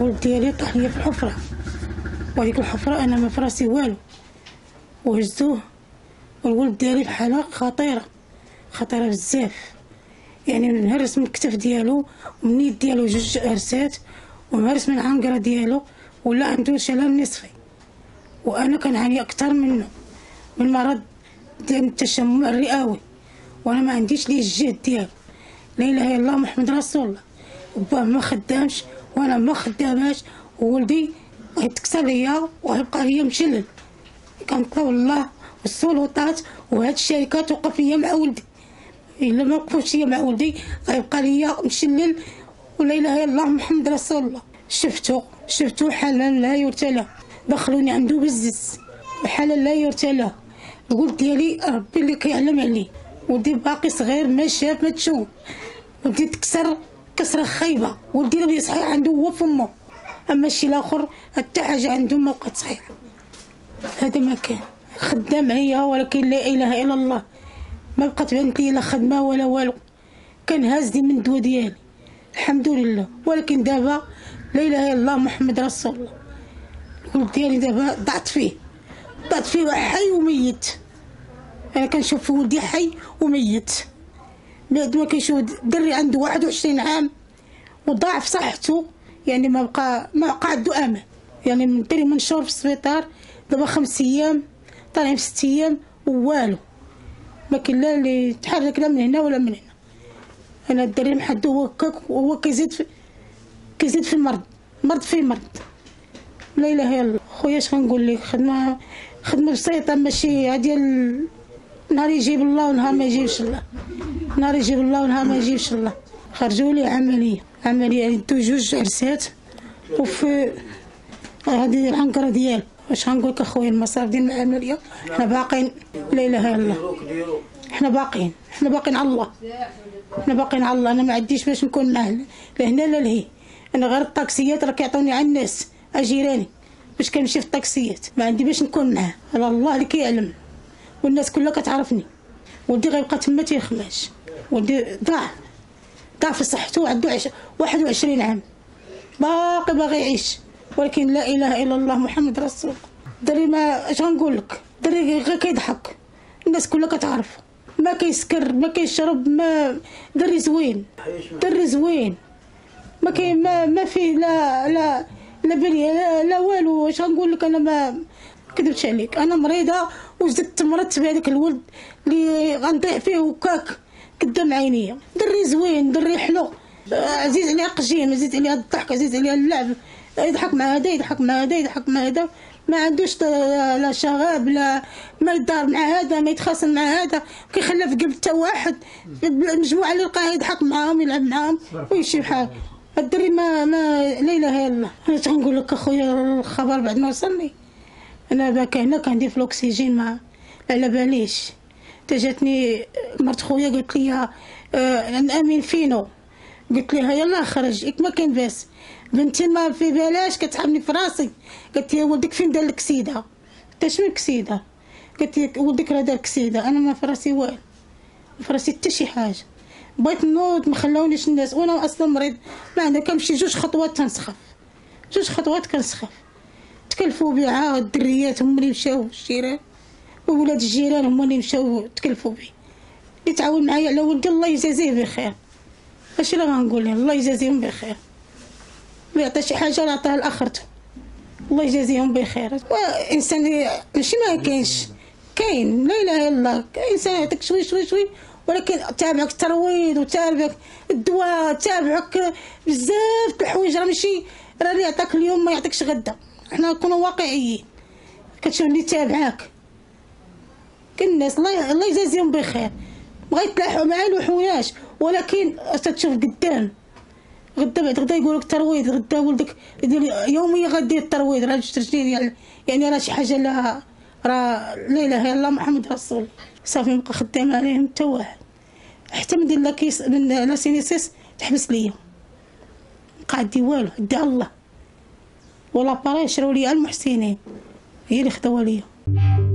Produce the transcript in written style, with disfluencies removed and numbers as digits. ولد ديالي طاح ليا في الحفرة، وهذيك الحفرة أنا ما فراسي والو، وهزوه. والولد ديالي في حالة خطيرة، خطيرة بزاف، يعني منهرس من الكتف ديالو ومن اليد ديالو جوج هرسات، ومهرس من العنقرة ديالو، ولا عندو شلل نصفي. وأنا كنعاني أكثر منه من مرض ديال التشمع الرئوي، وأنا ما عنديش ليه الجهد ديالو. لا إله إلا الله محمد رسول الله. وباه ما خدامش وأنا ما خداماش، وولدي غيتكسر ليا وغيبقى ليا مشلل. كنطلب الله والسلطات وهاد الشركات توقف ليا مع ولدي، إلا ما وقفوش ليا مع ولدي غيبقى ليا مشلل. ولا إله إلا الله محمد رسول الله. شفتو حالا لا يرثى له، دخلوني عندو بالزز، حالا لا يرثى له. الولد ديالي ربي اللي كيعلم عليه، ولدي باقي صغير ما شاف ما تشوف، ولدي تكسر كسره خايبه، ولدي اللي صحيح عنده هو فمه، اما الشي الاخر حتى حاجه عنده ما بقات صحيحه. هذا ما كان خدام عليا، ولكن لا اله الا الله ما بقات بانت لي لا خدمه ولا والو. كان هازني من الدواء ديالي الحمد لله، ولكن دابا لا اله الا الله محمد رسول الله. الولد ديالي دابا ضعت فيه حي وميت. انا كنشوف في ولدي حي وميت، بعد ما كنشوف دري عنده 21 عام وضاع في صحته، يعني ما بقى عنده امل. يعني من دري من شهور في السبيطار، دابا 5 ايام طالعين في 6 ايام ووالو، ما كاين لا اللي يتحرك لا من هنا ولا من هنا. انا الدري محدو هو هكاك، وهو كيزيد في مرض. لا اله الا الله. خويا اش غنقول لك، خدمه بسيطه، ماشي ديال نهار يجيب الله ونهار ما يجيبش الله، نهار يجيب الله ونهار ما يجيبش الله. خرجوا لي عمليه عندو 2 عرسات وفي هذه العنقره ديالو. واش غنقول لك اخويا، المصاريف ديال العمليه حنا باقيين. لا اله الا الله، حنا باقيين على الله، انا ما عنديش باش نكون معاه لا هنا لا لهي. انا غير الطاكسيات راه كيعطوني على الناس اجيراني باش كنمشي في الطاكسيات، ما عندي باش نكون معاه. على الله اللي كيعلم، والناس كلها كتعرفني. ولدي غيبقى تما تيخماش، ولدي ضاع في صحته، عنده 21 عام باغي يعيش، ولكن لا اله الا الله محمد رسول الله. الدري ما اش غنقول لك، الدري غير كيضحك، الناس كلها كتعرفه، ما كيسكر ما كيشرب، ما دري زوين، ما كاين ما فيه لا لا لا بلي لا والو. اش غنقول لك، انا ما كذبتش عليك، انا مريضه وزدت مرضت بهذاك الولد اللي غنضيع فيه وكاك قدام عينيا. دري زوين، دري حلو، عزيز عليه قجيم، عزيز عليه الضحك، عزيز عليه اللعب، يضحك مع هذا يضحك مع هذا يضحك مع هذا، ما عندوش لا شغب لا ما يدار مع هذا، ما يتخاصم مع هذا، كيخلى في قلب حتى واحد. المجموعه اللي لقاه يضحك معاهم يلعب معاهم ويمشي بحال الدري. ما لا اله الا الله. انا تنقول لك اخويا الخبر بعد ما وصلني، انا باكا هنا كندير في الاكسجين ما على باليش. تا جاتني مرت خويا قالت لي امين فينو، قلت لها يلا خرج ما كاين باس، بنتي ما في بالاش كتحملني في راسي. قالت لي ولدك فين دار الكسيده؟ تا شنو الكسيده؟ قالت لي ولدك راه دار الكسيده. انا ما فراسي والو، ما فراسي حتى شي حاجه، بغيت نوض ما خلاونيش الناس، وانا اصلا مريض ما عندها، كنمشي 2 خطوات تنسخف، 2 خطوات كنسخف. تكلفوا بي عاد الدريات هما اللي مشاو الجيران، وولاد الجيران هما اللي مشاو تكلفوا بي، اللي تعاون معايا على ولدي الله يجازيه بخير. اش اللي غنقول له؟ الله يجازيهم بخير، ما يعطي شي حاجه نعطيها لاخرته، الله يجازيهم بخير. وانسان ماشي ما كاينش، كاين لا اله الا الله، انسان يعطيك شوي شوي شوي، ولكن تابعك الترويض وتابعك الدواء، تابعك بزاف الحوايج، راه ماشي راه اللي يعطيك اليوم ما يعطيكش غدا. حنا نكونوا واقعيين، كتشوف اللي تابعاك الناس الله يجازيهم بخير، بغا يتلاحوا معاه الحوايج، ولكن تتشوف قدام غدا بعد غدا يقولوا لك ترويض، غدا ولدك يوميا غدير الترويض، راه جوج يعني راه شي حاجه لها، راه لا اله الا الله محمد رسول الله. صافي مابقى خدام عليهم حتى واحد، حتى من ديال لاكيس من لاسينيسيس تحبس ليا، مابقى عندي والو، عندي الله. ولا بارا شراو ليا المحسنين، هي اللي خداوها ليا.